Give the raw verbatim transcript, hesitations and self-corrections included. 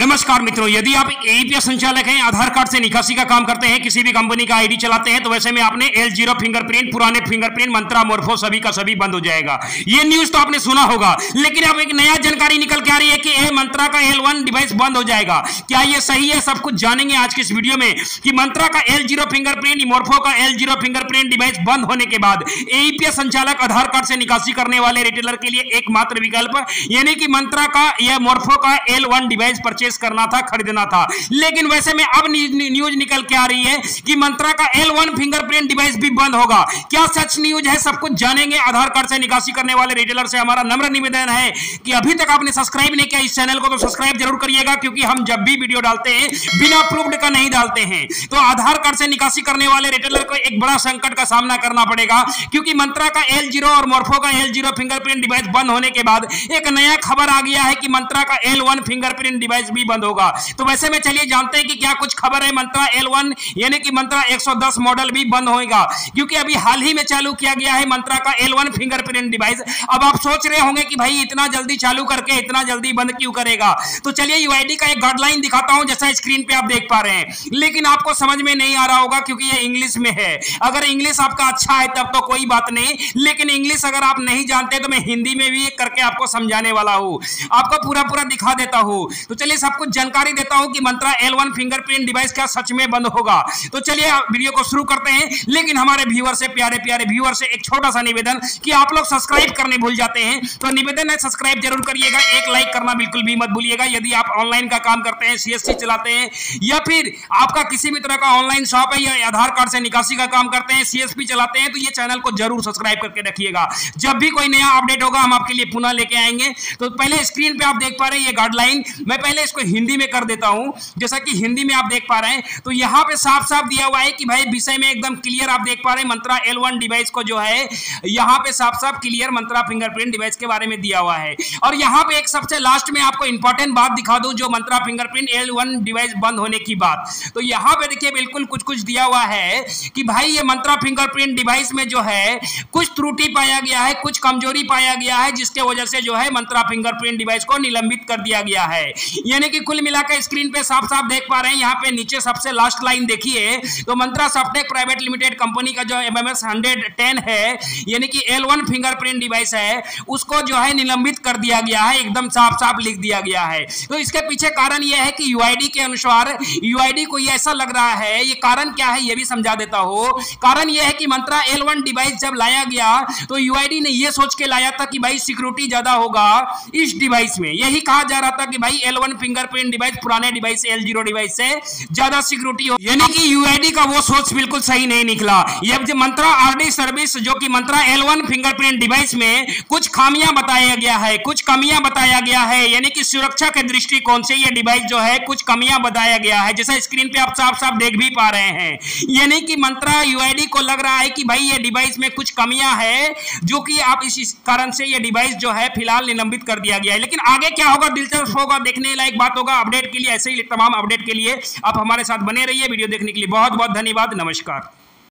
नमस्कार मित्रों, यदि आप एपीएस संचालक हैं, आधार कार्ड से निकासी का काम करते हैं, किसी भी कंपनी का आईडी चलाते हैं, तो वैसे में आपने एल ज़ीरो फिंगरप्रिंट, पुराने फिंगरप्रिंट, मंत्रा, मोर्फो सभी का सभी बंद हो जाएगा। ये न्यूज तो आपने सुना होगा, लेकिन अब एक नया जानकारी निकल के आ रही है कि ए, मंत्रा का एल वन डिवाइस बंद हो जाएगा। क्या ये सही है? सब कुछ जानेंगे आज की इस वीडियो में कि मंत्रा का एल ज़ीरो फिंगरप्रिंट, मोर्फो का एल ज़ीरो फिंगरप्रिंट डिवाइस बंद होने के बाद एपीएस संचालक आधार कार्ड से निकासी करने वाले रिटेलर के लिए एकमात्र विकल्प यानी कि मंत्रा का या मोर्फो का एल वन डिवाइस करना था, खरीदना था। लेकिन वैसे में अब न्यूज निकल के आ रही है कि मंत्रा का एल वन फिंगरप्रिंट डिवाइस भी बंद होगा। क्या सच न्यूज है? सब कुछ जानेंगे। आधार कार्ड से निकासी करने वाले रिटेलर से हमारा नम्र निवेदन है कि अभी तक आपने सब्सक्राइब नहीं किया इस चैनल को तो सब्सक्राइब जरूर करिएगा, क्योंकि हम जब भी वीडियो डालते हैं बिना प्रूफ का नहीं डालते हैं। तो आधार कार्ड से निकासी करने वाले रिटेलर को एक बड़ा संकट का सामना करना पड़ेगा, क्योंकि मंत्रा का एल ज़ीरो और मोर्फो का एल ज़ीरो फिंगरप्रिंट डिवाइस बंद होने के बाद एक नया खबर आ गया है कि मंत्रा का एल वन फिंगरप्रिंट डिवाइस भी बंद होगा। तो वैसे में चलिए जानते हैं कि क्या कुछ खबर है। मंत्रा एल वन यानी कि मंत्रा एक सौ दस मॉडल भी बंद होएगा, क्योंकि अभी हाल ही में चालू किया गया है मंत्रा का एल वन फिंगरप्रिंट डिवाइस। अब आप सोच रहे होंगे कि भाई इतना जल्दी चालू करके इतना जल्दी बंद क्यों करेगा। तो चलिए यूआईडी का एक गाइडलाइन दिखाता हूं, जैसा स्क्रीन पे आप देख पा रहे हैं, लेकिन आपको समझ में नहीं आ रहा होगा क्योंकि ये इंग्लिश में है। अगर इंग्लिश आपका अच्छा है तब तो कोई बात नहीं, लेकिन इंग्लिश अगर आप नहीं जानते तो मैं हिंदी में भी करके आपको समझाने वाला हूं, आपको पूरा पूरा दिखा देता हूं। तो चलिए सब कुछ जानकारी देता हूं कि Mantra L one fingerprint device क्या सच में बंद होगा। तो चलिए वीडियो को शुरू करते हैं, लेकिन हमारे व्यूअर से प्यारे प्यारे व्यूअर से एक छोटा सा निवेदन कि आप लोग सब्सक्राइब करने भूल जाते हैं, तो निवेदन है सब्सक्राइब जरूर करिएगा, एक लाइक करना बिल्कुल भी मत भूलिएगा। यदि आप ऑनलाइन का काम करते हैं, सीएससी चलाते हैं, या फिर आपका किसी भी तरह का ऑनलाइन शॉप है, या आधार कार्ड से निकासी का काम करते हैं, सीएसपी चलाते हैं, तो ये चैनल को जरूर सब्सक्राइब करके रखिएगा। जब भी कोई नया अपडेट होगा हम आपके लिए पुनः लेके आएंगे। तो पहले स्क्रीन पे आप देख पा रहे हैं ये गाइडलाइन, मैं पहले इसको हिंदी में कर देता हूं, जैसा कि हिंदी में आप देख पा रहे हैं। तो यहां पे साफ साफ दिया हुआ है कि भाई विषय में एकदम क्लियर आप देख पा रहे हैं, मंत्रा एल वन डिवाइस को जो है यहां पे साफ साफ क्लियर मंत्रा फिंगरप्रिंट डिवाइस के बारे में दिया हुआ है। और यहां पे एक सबसे लास्ट में आपको इंपॉर्टेंट बात दिखा दूं, जो Mantra fingerprint L one device बंद होने की बात। तो यहां पे देखिए बिल्कुल कुछ कुछ दिया हुआ है कि भाई ये मंत्रा फिंगरप्रिंट डिवाइस में जो है कुछ त्रुटि पाया गया है, कुछ कमजोरी पाया गया है, जिसके वजह से जो है मंत्रा फिंगरप्रिंट डिवाइस को निलंबित कर दिया गया है। यानी कि कुल मिलाकर स्क्रीन पे साफ साफ देख पा रहे हैं, यहाँ पे नीचे सबसे लास्ट लाइन देखिए, तो Mantra Softech private limited company का जो एमएमएस एक सौ दस है यानी कि एल वन फिंगरप्रिंट डिवाइस है, उसको जो है निलंबित कर दिया गया है, एकदम साफ साफ लिख दिया गया है। तो इसके पीछे कारण यह है कि यूआईडी के अनुसार यूआईडी को यह ऐसा लग रहा है, ये कारण क्या है यह भी समझा देता हूं। कारण यह है कि मंत्रा एल वन डिवाइस जब लाया गया तो यूआईडी ने यह सोच के लाया था कि भाई सिक्योरिटी ज्यादा होगा इस डिवाइस में, यही कहा जा रहा था कि भाई एल वन फिंगरप्रिंट डिवाइस पुराने डिवाइस एल ज़ीरो डिवाइस से ज्यादा सिक्योरिटी हो, यानी कि यूआईडी का वो सोच बिल्कुल सही नहीं निकला। ये जो मंत्रा आरडी सर्विस जो कि Mantra L one fingerprint device में कुछ खामियां बताया गया है, कुछ कमियां बताया गया है, यानी कि सुरक्षा के दृष्टिकोण से ये डिवाइस जो है कुछ कमियां बताया गया है, जैसा स्क्रीन पे आप साफ साफ देख भी पा रहे हैं। यानी कि मंत्रा यूआईडी को लग रहा है कि भाई ये डिवाइस में कुछ कमियां है, जो कि आप इस कारण से ये डिवाइस जो है फिलहाल निलंबित कर दिया गया है। लेकिन आगे क्या होगा, दिलचस्प होगा, देखने लायक बात होगा। अपडेट के लिए, ऐसे ही तमाम अपडेट के लिए आप हमारे साथ बने रहिए। वीडियो देखने के लिए बहुत बहुत धन्यवाद। नमस्कार।